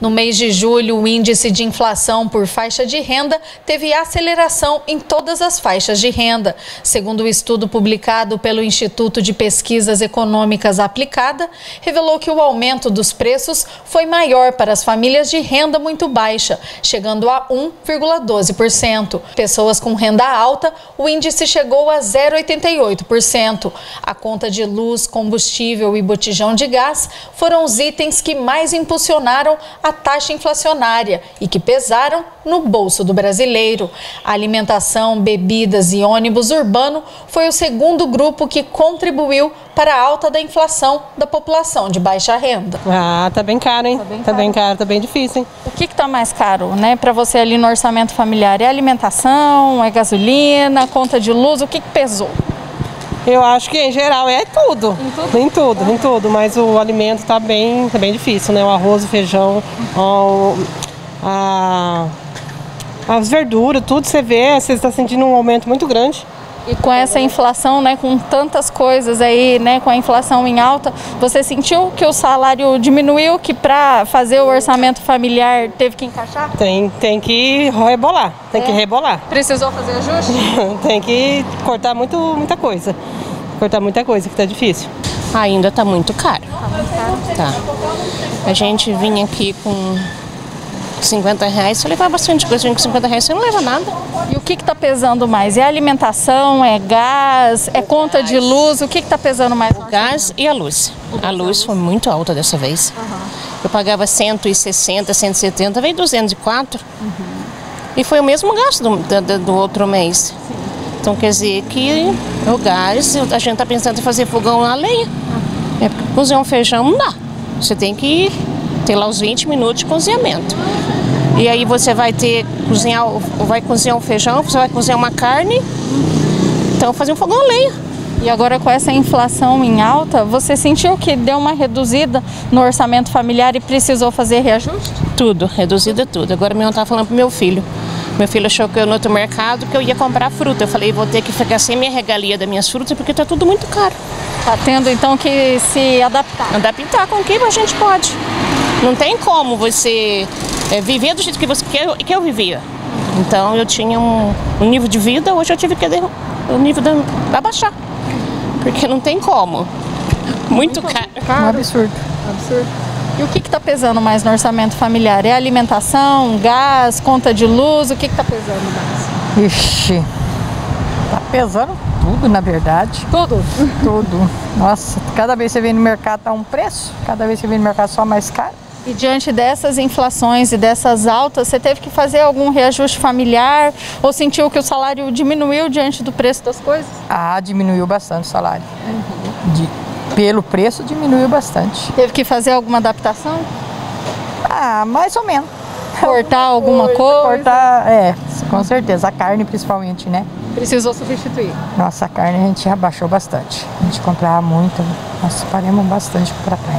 No mês de julho, o índice de inflação por faixa de renda teve aceleração em todas as faixas de renda. Segundo o estudo publicado pelo Instituto de Pesquisas Econômicas Aplicada, revelou que o aumento dos preços foi maior para as famílias de renda muito baixa, chegando a 1,12%. Pessoas com renda alta, o índice chegou a 0,88%. A conta de luz, combustível e botijão de gás foram os itens que mais impulsionaram a taxa inflacionária e que pesaram no bolso do brasileiro. A alimentação, bebidas e ônibus urbano foi o segundo grupo que contribuiu para a alta da inflação da população de baixa renda. Ah, tá bem caro, hein? Tá bem caro, tá bem difícil, hein? O que tá mais caro, né, para você ali no orçamento familiar? É alimentação, é gasolina, conta de luz, o que pesou? Eu acho que em geral é tudo, em tudo, mas o alimento tá bem difícil, né? O arroz, o feijão, as verduras, tudo você está sentindo um aumento muito grande. E com essa inflação, né, com tantas coisas aí, né, com a inflação em alta, você sentiu que o salário diminuiu, que para fazer o orçamento familiar teve que encaixar? Tem que rebolar, tem que rebolar. Precisou fazer ajuste? Tem que cortar muita coisa, que tá difícil. Ainda tá muito caro. Tá. A gente vinha aqui com R$50, você leva bastante coisa, com R$50 você não leva nada. E o que está pesando mais? É alimentação, é gás, é conta de luz? O que está pesando mais? O gás e a luz. A luz foi muito alta dessa vez. Eu pagava 160, 170, veio 204. E foi o mesmo gasto do outro mês. Então quer dizer que o gás, a gente está pensando em fazer fogão a lenha. É porque cozinhar um feijão não dá. Você tem que ter lá os 20 minutos de cozinhamento. E aí você vai cozinhar um feijão, você vai cozinhar uma carne, então fazer um fogão a lenha. E agora com essa inflação em alta, você sentiu que deu uma reduzida no orçamento familiar e precisou fazer reajuste? Tudo, reduzido é tudo. Agora eu estava falando para o meu filho. Meu filho achou que eu no outro mercado que eu ia comprar fruta. Eu falei, vou ter que ficar sem minha regalia das minhas frutas porque está tudo muito caro. Está tendo então que se adaptar. Adaptar com o que a gente pode. Não tem como você... viver do jeito que você quer, que eu vivia. Então eu tinha um nível de vida, hoje eu tive que abaixar. Porque não tem como. Muito caro. Um absurdo. Absurdo. E o que está pesando mais no orçamento familiar? É alimentação, gás, conta de luz? O que está pesando mais? Ixi, tá pesando tudo, na verdade. Tudo? Tudo. Nossa, cada vez que você vem no mercado tá um preço, cada vez que você vem no mercado só mais caro. E diante dessas inflações e dessas altas, você teve que fazer algum reajuste familiar ou sentiu que o salário diminuiu diante do preço das coisas? Ah, diminuiu bastante o salário. Uhum. Pelo preço, diminuiu bastante. Teve que fazer alguma adaptação? Ah, mais ou menos. Cortar alguma coisa? Cortar, com certeza. A carne, principalmente, né? Precisou substituir? Nossa, a carne a gente abaixou bastante. A gente comprava muito, nós paramos bastante para a carne.